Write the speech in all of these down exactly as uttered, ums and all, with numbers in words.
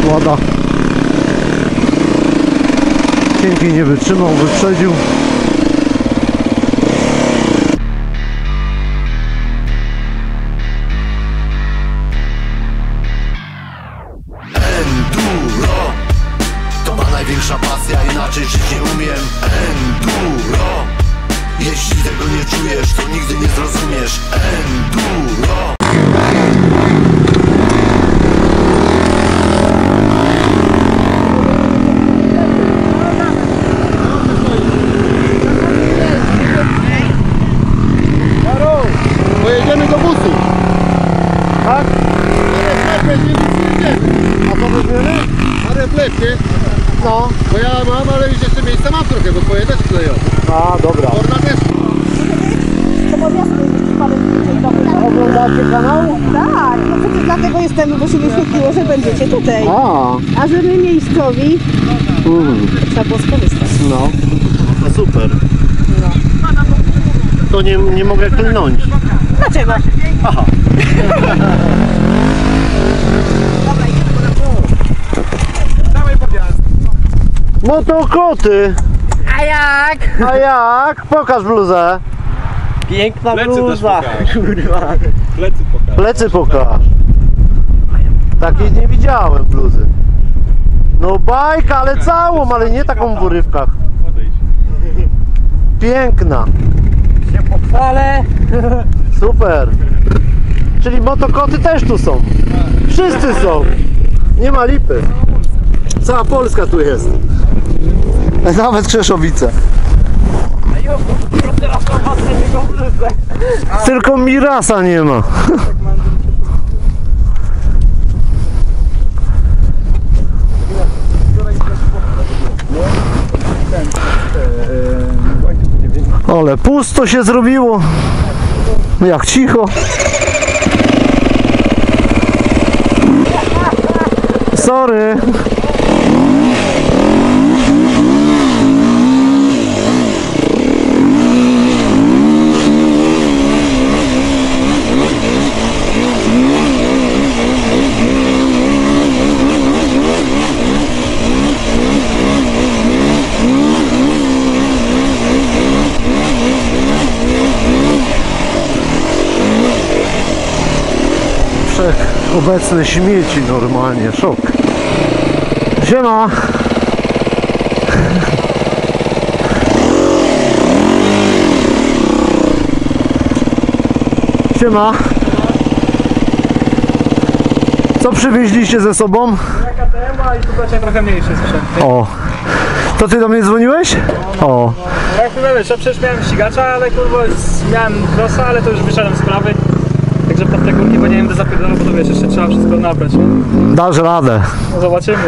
woda. Cienki nie wytrzymał, wyprzedził. Enduro to ma największa pasja, inaczej żyć nie umiem. Enduro, jeśli tego nie czujesz, to nigdy nie zrozumiesz. Enduro. No, bo ja mam, ale już jeszcze miejsce mam trochę, bo twoje też kleją. A, dobra. Można też. Oglądacie kanał? Tak, no przecież dlatego jestem, bo się wyświetliło, że będziecie tutaj. A, A że my miejscowi, mm. trzeba było skorzystać. No, no to super. No. To nie, nie mogę klnąć. Dlaczego? Aha. Motokoty! A jak? A jak? Pokaż bluzę! Piękna plecy bluza! Też pokaż. Plecy pokaż! Plecy pokaż! Takiej nie widziałem bluzy. No bajka, ale całą, ale nie taką w urywkach. Piękna! Się pochwalę! Super! Czyli motokoty też tu są! Wszyscy są! Nie ma lipy! Cała Polska tu jest! Nawet Krzeszowice. Tylko Mirasa nie ma. Ale pusto się zrobiło. Jak cicho. Sorry. Obecne śmieci normalnie, szok. Ziema! Ziema! Co przywieźliście ze sobą? K T M a i tu bracia trochę mniejsze sprzęty. O! To ty do mnie dzwoniłeś? No, no, o! No, jak mówię, że przecież miałem ścigacza, ale kurwa miałem krosa, ale to już wyszedłem z sprawy. Także pod te górki, bo nie wiem, do zapierdolą, bo to wiesz, jeszcze trzeba wszystko nabrać, nie? Dasz radę. No zobaczymy.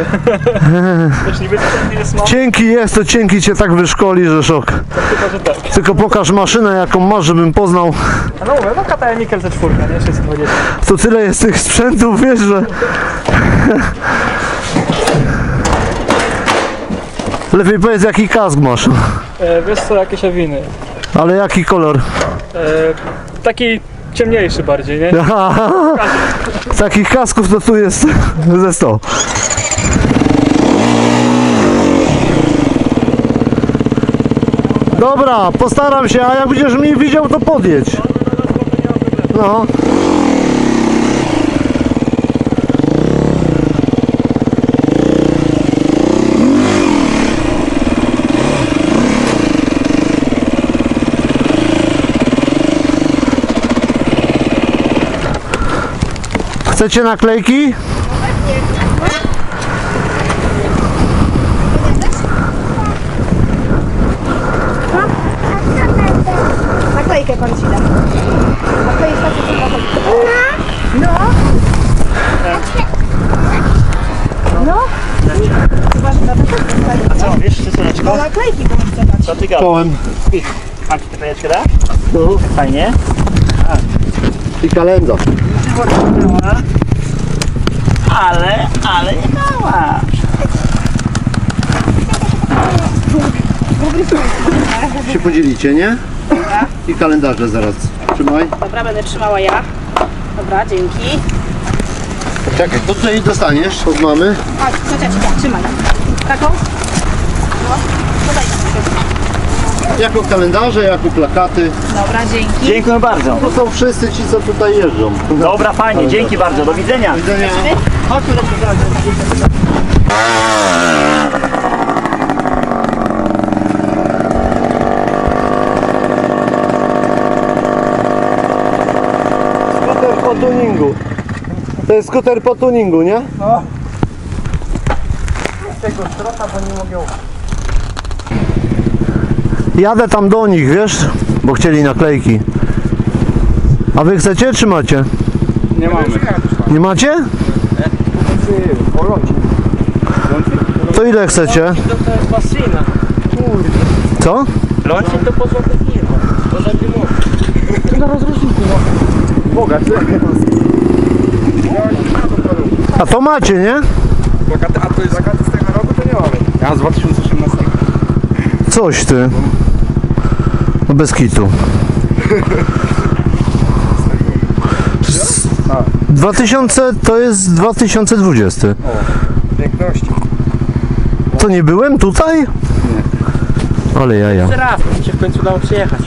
Wiesz, niby to jest mało. Cienki jest, to cienki cię tak wyszkoli, że szok. Tylko, że tak. Tylko pokaż maszynę, jaką masz, żebym poznał. A no mówię, no K T M Mikel C cztery, nie? sześćset dwadzieścia. To tyle jest tych sprzętów, wiesz, że... Lepiej powiedz, jaki kask masz. E, wiesz co, jakieś awiny. Ale jaki kolor? E, taki... ciemniejszy bardziej, nie? Aha, takich kasków to tu jest ze sto. Dobra, postaram się, a jak będziesz mnie widział, to podjedź. No. Chcecie naklejki? Naklejkę pan ci da. No. No. A co, wiesz, czy no naklejki pan chce dać. Co ty gadasz? Pan ci tę klejeczkę da? Tu. Fajnie. I kalendarz. Ale, ale nie dała. Się podzielicie, nie? I kalendarze zaraz. Trzymaj. Dobra, będę trzymała ja. Dobra, dzięki. Czekaj, to tutaj dostaniesz od mamy. A, czekaj, trzymaj. Taką? No, podaj tam. Jako kalendarze, jako plakaty. Dobra, dzięki. Dziękuję bardzo. To są wszyscy ci, co tutaj jeżdżą. Dobra, fajnie, kalendarze. Dzięki bardzo, do widzenia. Do widzenia. Chodźmy do widzenia. Tuningu. To jest skuter po tuningu, nie? No. Tego strota, bo nie mogę. Jadę tam do nich, wiesz? Bo chcieli naklejki. A wy chcecie, czy macie? Nie mamy. Nie macie? To ile chcecie? Co? Lącik to po złotych firmach. Na rozroczniku. A to macie, nie? A to jest z tego roku, to nie mamy. A z dwa tysiące osiemnastego. Coś ty. No bez kitu. dwa tysiące to jest dwa tysiące dwudziesty. O, piękności. To nie byłem tutaj? Nie. Ale jaja. Teraz się w końcu dało przyjechać.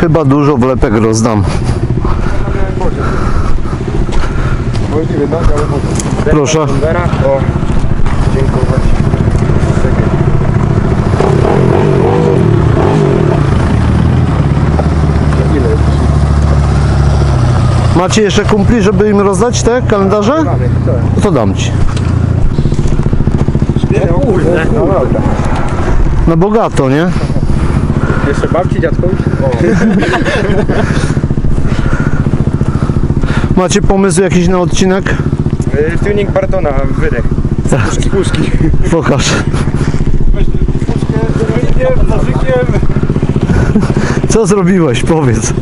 Chyba dużo wlepek rozdam. Proszę. Macie jeszcze kumpli, żeby im rozdać te kalendarze? No to dam ci. No bogato, nie? Jeszcze babci, dziadkowi? Macie pomysł jakiś na odcinek? Yy, tuning Bartona, wydech. Puszki, puszki. Pokaż. Puszkiem, nożykiem. Co zrobiłeś? Powiedz. No,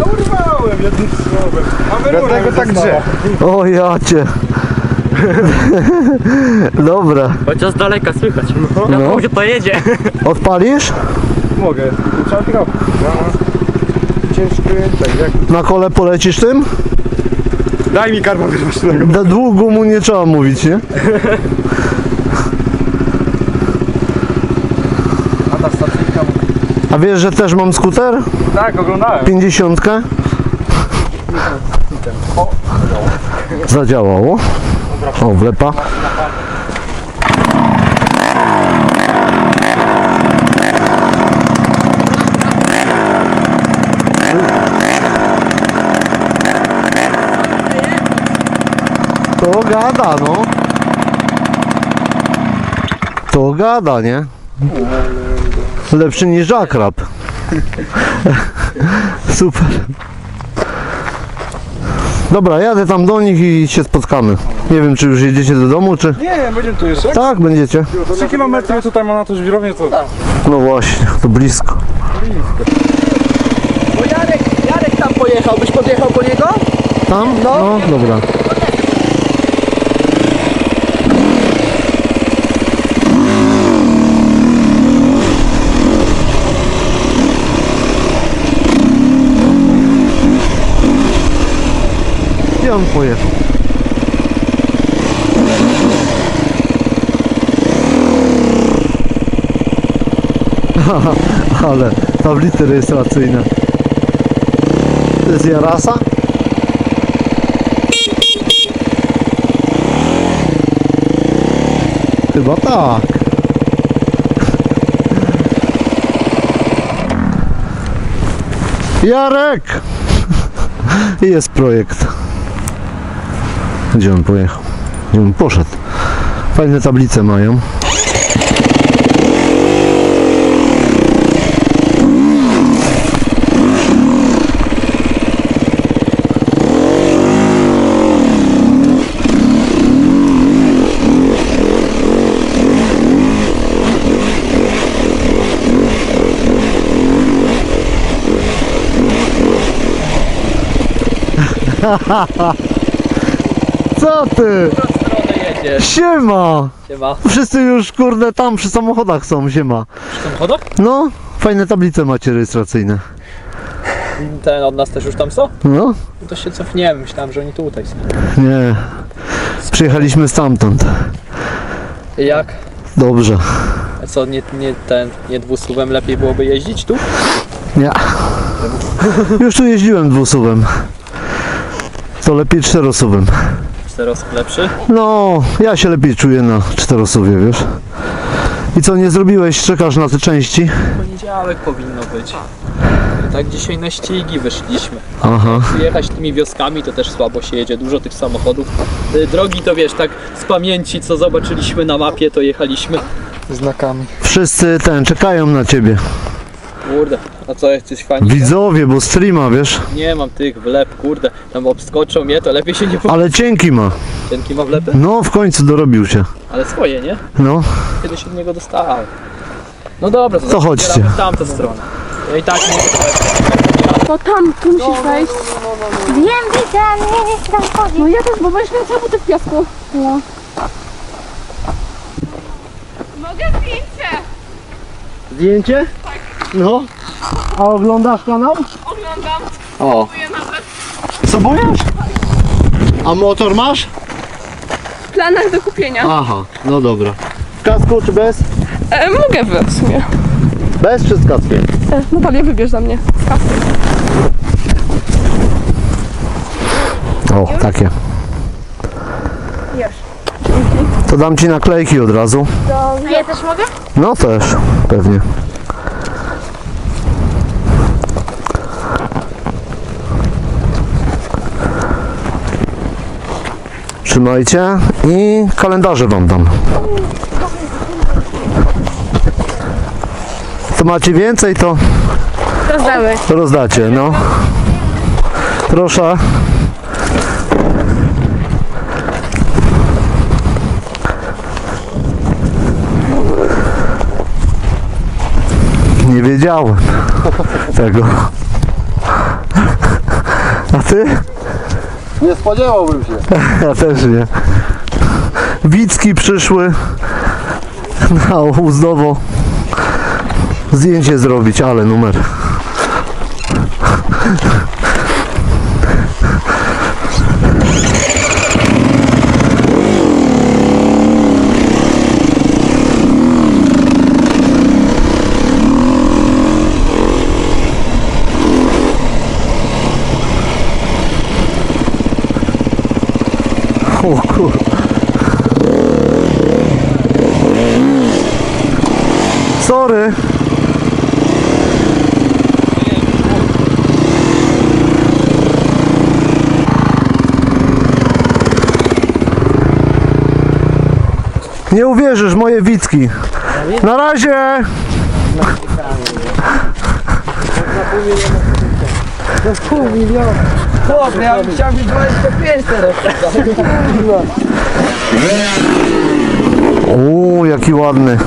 no urwałem jednym słowem. A wyrwałem tak grze. O jacie. Dobra. Chociaż z daleka słychać. No, no. To jedzie. Odpalisz? Mogę. Trzeba tylko. Ciężkie. Tak, jak... Na kole polecisz tym? Daj mi karma wyrośnego. Da długo mu nie trzeba mówić, nie? A ta stacyjka. A wiesz, że też mam skuter? Tak, oglądałem. Pięćdziesiątkę. Zadziałało. O, wlepa. To gada, no. To gada, nie? Lepszy niż żakrab. Super. Dobra, jadę tam do nich i się spotkamy. Nie wiem, czy już jedziecie do domu, czy... Nie, będziemy tu jeszcze. Tak, będziecie. trzy kilometry tutaj ma na to żwirownię, to... No właśnie, to blisko. Blisko. Bo Jarek, Jarek tam pojechał, byś podjechał po niego? Tam? No, no dobra. Gdzie on pojechał? Ale tablice rejestracyjne. To jest jarasa? Chyba tak. Jarek! Jest projekt. Gdzie on pojechał? Gdzie on poszedł? Fajne tablice mają. Co ty? Siema! Siema. Wszyscy już kurde tam przy samochodach są, siema. Przy samochodach? No, fajne tablice macie rejestracyjne. Ten od nas też już tam są? No. To się cofniemy, myślałem, że oni tutaj są. Nie. Przyjechaliśmy stamtąd. I jak? Dobrze. A co, nie, nie, ten, nie dwusuwem lepiej byłoby jeździć tu? Nie. Już tu jeździłem dwusuwem. To lepiej czterosuwem. Czterosuw lepszy? No, ja się lepiej czuję na czterosuwie, wiesz. I co, nie zrobiłeś? Czekasz na te części? Poniedziałek powinno być. Tak dzisiaj na ścigi wyszliśmy. Aha. Jechać tymi wioskami to też słabo się jedzie, dużo tych samochodów. Drogi to wiesz, tak z pamięci co zobaczyliśmy na mapie, to jechaliśmy znakami. Wszyscy ten, czekają na ciebie. Kurde, a co, jesteś fajny? Widzowie, bo streama, wiesz? Nie mam tych wlep, kurde, tam obskoczą mnie, to lepiej się nie... Ale cienki ma. Cienki ma wlepy? No, w końcu dorobił się. Ale swoje, nie? No. Kiedyś od niego dostałem. No dobra, to, to chodźcie w tamtą stronę. No i tak nie... No tam, tu musisz wejść. Wiem, widzę, nie wiem, tam chodzi. No ja też, bo weźmy cały buty w piasku. No. Mogę zdjęcie? Zdjęcie? Tak. No. A oglądasz kanał? Oglądam. O. Co bojasz? A motor masz? W planach do kupienia. Aha, no dobra. W kasku czy bez? E, mogę wy, w sumie. Bez czy z kaskiem? E, Natalia, wybierz za mnie. Z kaskiem. O, już? Takie. Już. Dzięki. To dam ci naklejki od razu. Do... A ja też mogę? No też, pewnie. Trzymajcie i kalendarze wam dam. Co macie więcej, to rozdamy. Rozdacie, no. Proszę. Nie wiedziałem tego. A ty? Nie spodziewałbym się. Ja też nie. Wicki przyszły na Uzdowo zdjęcie zrobić, ale numer. O kur... Sorry. Nie uwierzysz, moje Wicki. Na razie. Na pół miliona. Chłopie, ja bym chciał mieć dwadzieścia pięć teraz. Uuu, jaki ładny.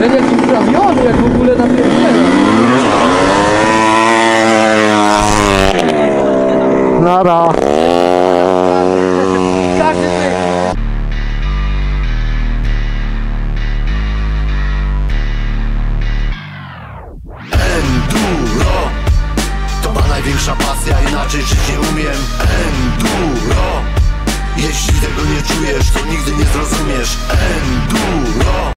Ten jaki wprawiony, jak w ogóle na tym. Nara. Największa pasja, inaczej żyć nie umiem. Enduro. Jeśli tego nie czujesz, to nigdy nie zrozumiesz. Enduro.